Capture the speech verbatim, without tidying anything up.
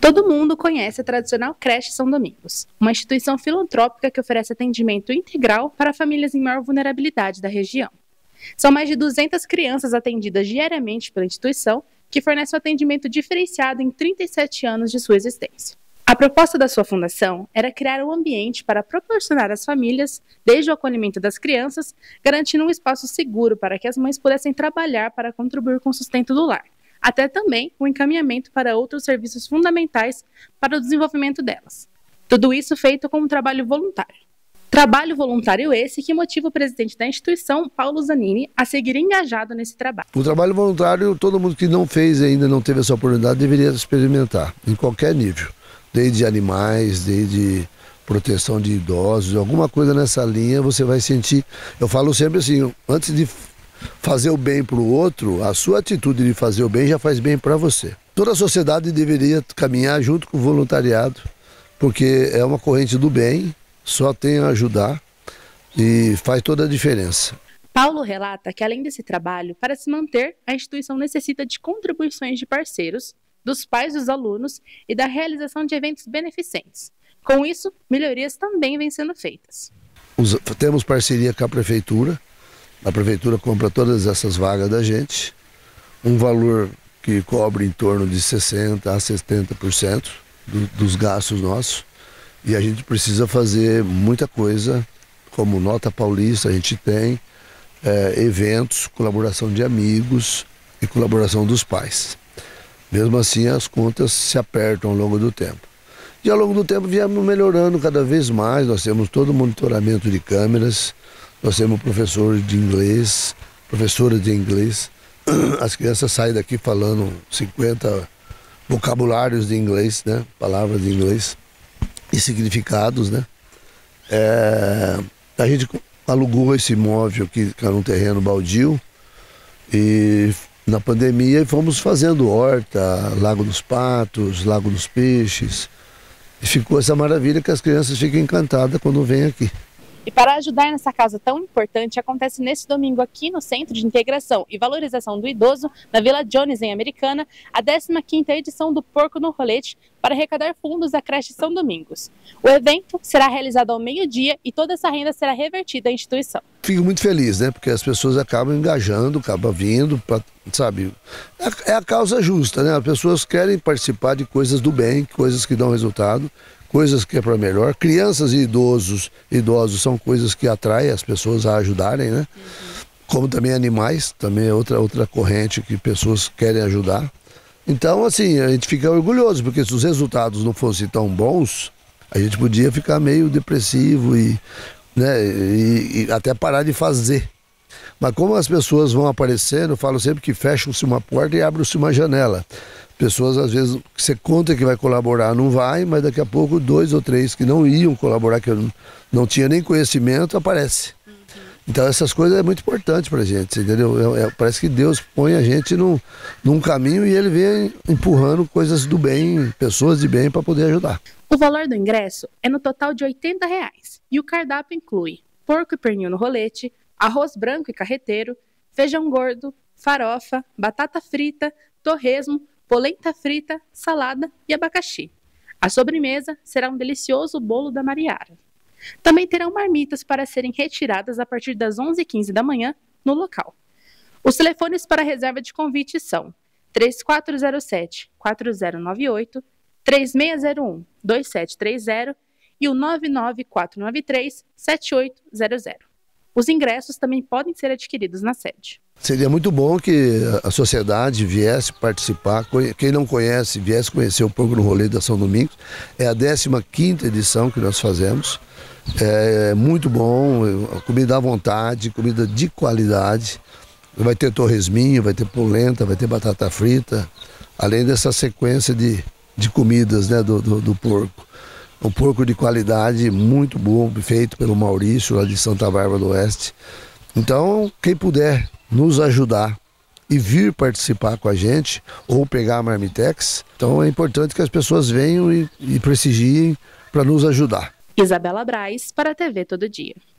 Todo mundo conhece a tradicional Creche São Domingos, uma instituição filantrópica que oferece atendimento integral para famílias em maior vulnerabilidade da região. São mais de duzentas crianças atendidas diariamente pela instituição, que fornece um atendimento diferenciado em trinta e sete anos de sua existência. A proposta da sua fundação era criar um ambiente para proporcionar às famílias, desde o acolhimento das crianças, garantindo um espaço seguro para que as mães pudessem trabalhar para contribuir com o sustento do lar, até também o encaminhamento para outros serviços fundamentais para o desenvolvimento delas. Tudo isso feito com um trabalho voluntário. Trabalho voluntário esse que motiva o presidente da instituição, Paulo Zanini, a seguir engajado nesse trabalho. O trabalho voluntário, todo mundo que não fez ainda, não teve essa oportunidade, deveria experimentar, em qualquer nível. Desde animais, desde proteção de idosos, alguma coisa nessa linha você vai sentir. Eu falo sempre assim, antes de fazer o bem para o outro, a sua atitude de fazer o bem já faz bem para você. Toda a sociedade deveria caminhar junto com o voluntariado, porque é uma corrente do bem, só tem a ajudar e faz toda a diferença. Paulo relata que, além desse trabalho, para se manter, a instituição necessita de contribuições de parceiros, dos pais dos alunos e da realização de eventos beneficentes. Com isso, melhorias também vêm sendo feitas. Temos parceria com a Prefeitura. A Prefeitura compra todas essas vagas da gente, um valor que cobre em torno de sessenta a setenta por cento do, dos gastos nossos. E a gente precisa fazer muita coisa, como Nota Paulista a gente tem, é, eventos, colaboração de amigos e colaboração dos pais. Mesmo assim, as contas se apertam ao longo do tempo. E ao longo do tempo viemos melhorando cada vez mais, nós temos todo o monitoramento de câmeras. Nós temos professores de inglês, professora de inglês. As crianças saem daqui falando cinquenta vocabulários de inglês, né? Palavras de inglês e significados, né? É, a gente alugou esse imóvel aqui, que era um terreno baldio, e na pandemia fomos fazendo horta, Lago dos Patos, Lago dos Peixes. E ficou essa maravilha que as crianças ficam encantadas quando vêm aqui. E para ajudar nessa causa tão importante, acontece neste domingo aqui no Centro de Integração e Valorização do Idoso, na Vila Jones, em Americana, a décima quinta edição do Porco no Rolete, para arrecadar fundos da Creche São Domingos. O evento será realizado ao meio-dia e toda essa renda será revertida à instituição. Fico muito feliz, né? Porque as pessoas acabam engajando, acabam vindo, pra, sabe? É a causa justa, né? As pessoas querem participar de coisas do bem, coisas que dão resultado, coisas que é para melhor. Crianças e idosos, idosos são coisas que atraem as pessoas a ajudarem, né? Uhum. Como também animais, também é outra, outra corrente que pessoas querem ajudar. Então, assim, a gente fica orgulhoso, porque se os resultados não fossem tão bons, a gente podia ficar meio depressivo e, né, e, e até parar de fazer. Mas como as pessoas vão aparecendo, eu falo sempre que fecha-se uma porta e abre-se uma janela. Pessoas, às vezes, que você conta que vai colaborar, não vai, mas daqui a pouco dois ou três que não iam colaborar, que eu não tinha nem conhecimento, aparece. Uhum. Então essas coisas é muito importante pra gente, entendeu? É, é, parece que Deus põe a gente num, num caminho e ele vem empurrando coisas do bem, pessoas de bem, para poder ajudar. O valor do ingresso é no total de oitenta reais e o cardápio inclui porco e pernil no rolete, arroz branco e carreteiro, feijão gordo, farofa, batata frita, torresmo, polenta frita, salada e abacaxi. A sobremesa será um delicioso bolo da Mariara. Também terão marmitas para serem retiradas a partir das onze e quinze da manhã no local. Os telefones para reserva de convite são três quatro zero sete, quatro zero nove oito, três seis zero um, dois sete três zero e o nove nove quatro nove três, sete oito zero zero. Os ingressos também podem ser adquiridos na sede. Seria muito bom que a sociedade viesse participar, quem não conhece, viesse conhecer o Porco no Rolete da São Domingos. É a décima quinta edição que nós fazemos, é muito bom, comida à vontade, comida de qualidade, vai ter torresminho, vai ter polenta, vai ter batata frita, além dessa sequência de, de comidas, né, do, do, do porco. Um porco de qualidade, muito bom, feito pelo Maurício, lá de Santa Bárbara do Oeste. Então, quem puder nos ajudar e vir participar com a gente ou pegar a Marmitex. Então é importante que as pessoas venham e, e prestigiem para nos ajudar. Isabela Braz, para a T V Todo Dia.